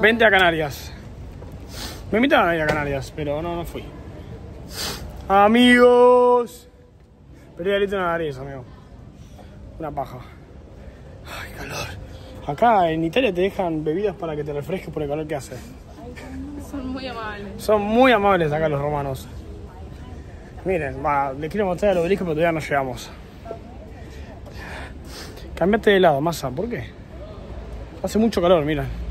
Vente a Canarias. Me invitaron a ir a Canarias, pero no fui. Amigos. Pero ya le una nariz, amigo. Una paja. Ay, calor. Acá en Italia te dejan bebidas para que te refresques por el calor que hace. Son muy amables. Son muy amables acá los romanos. Miren, les quiero mostrar el obelisco, pero todavía no llegamos. Cambiate de lado, masa. ¿Por qué? Hace mucho calor, mira.